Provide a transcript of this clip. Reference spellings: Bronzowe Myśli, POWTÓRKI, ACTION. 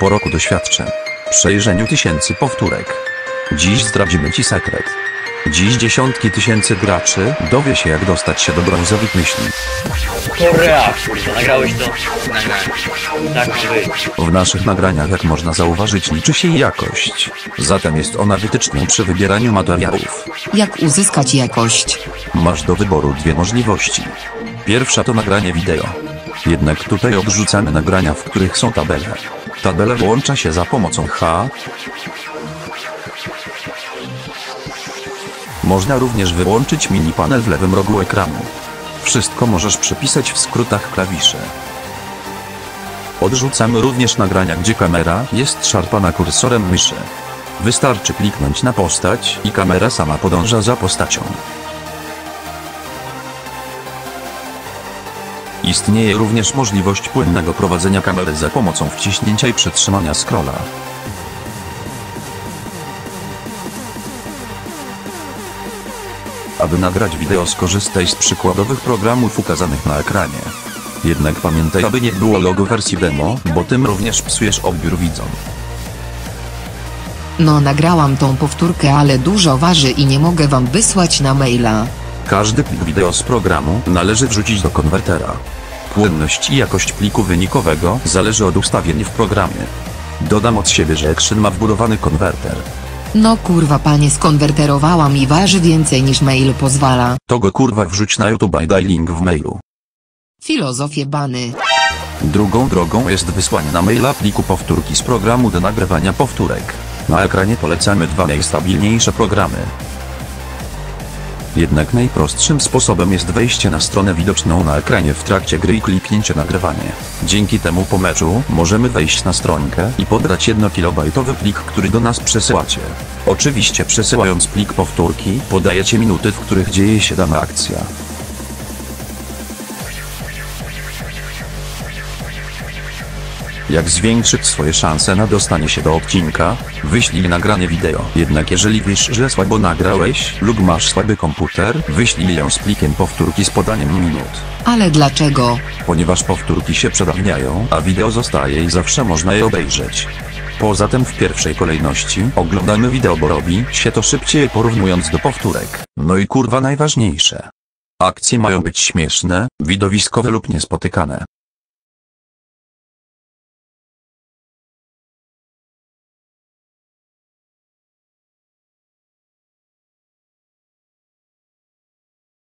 Po roku doświadczeń, przejrzeniu tysięcy powtórek, dziś zdradzimy Ci sekret. Dziś dziesiątki tysięcy graczy dowie się, jak dostać się do brązowych myśli. Hurra! Nagrałeś to? Tak, w naszych nagraniach, jak można zauważyć, liczy się jakość. Zatem jest ona wytyczną przy wybieraniu materiałów. Jak uzyskać jakość? Masz do wyboru dwie możliwości. Pierwsza to nagranie wideo. Jednak tutaj odrzucamy nagrania, w których są tabele. Tabele włącza się za pomocą H. Można również wyłączyć mini panel w lewym rogu ekranu. Wszystko możesz przypisać w skrótach klawiszy. Odrzucamy również nagrania, gdzie kamera jest szarpana kursorem myszy. Wystarczy kliknąć na postać i kamera sama podąża za postacią. Istnieje również możliwość płynnego prowadzenia kamery za pomocą wciśnięcia i przytrzymania scrolla. Aby nagrać wideo, skorzystaj z przykładowych programów ukazanych na ekranie. Jednak pamiętaj, aby nie było logo wersji demo, bo tym również psujesz odbiór widzom. No, nagrałam tą powtórkę, ale dużo waży i nie mogę wam wysłać na maila. Każdy plik wideo z programu należy wrzucić do konwertera. Płynność i jakość pliku wynikowego zależy od ustawień w programie. Dodam od siebie, że Action ma wbudowany konwerter. No kurwa panie, skonwerterowałam i waży więcej niż mail pozwala. To go kurwa wrzuć na YouTube i daj link w mailu. Filozofie bany. Drugą drogą jest wysłanie na maila pliku powtórki z programu do nagrywania powtórek. Na ekranie polecamy dwa najstabilniejsze programy. Jednak najprostszym sposobem jest wejście na stronę widoczną na ekranie w trakcie gry i kliknięcie nagrywanie. Dzięki temu po meczu możemy wejść na stronkę i pobrać 1 kilobajtowy plik, który do nas przesyłacie. Oczywiście przesyłając plik powtórki podajecie minuty, w których dzieje się dana akcja. Jak zwiększyć swoje szanse na dostanie się do odcinka? Wyślij nagranie wideo. Jednak jeżeli wiesz, że słabo nagrałeś lub masz słaby komputer, wyślij ją z plikiem powtórki z podaniem minut. Ale dlaczego? Ponieważ powtórki się przedawniają, a wideo zostaje i zawsze można je obejrzeć. Poza tym w pierwszej kolejności oglądamy wideo, bo robi się to szybciej porównując do powtórek. No i kurwa najważniejsze. Akcje mają być śmieszne, widowiskowe lub niespotykane.